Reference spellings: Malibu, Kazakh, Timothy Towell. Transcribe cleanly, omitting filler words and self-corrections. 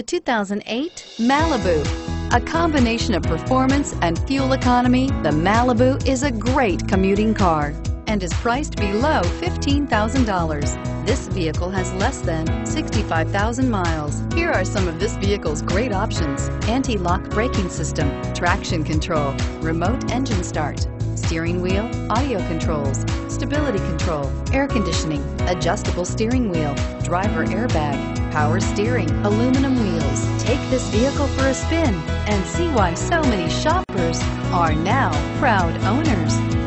The 2008 Malibu. A combination of performance and fuel economy, the Malibu is a great commuting car and is priced below $15,000. This vehicle has less than 65,000 miles. Here are some of this vehicle's great options: anti-lock braking system, traction control, remote engine start, steering wheel audio controls, stability control, air conditioning, adjustable steering wheel, driver airbag, power steering, aluminum wheels. Take this vehicle for a spin and see why so many shoppers are now proud owners.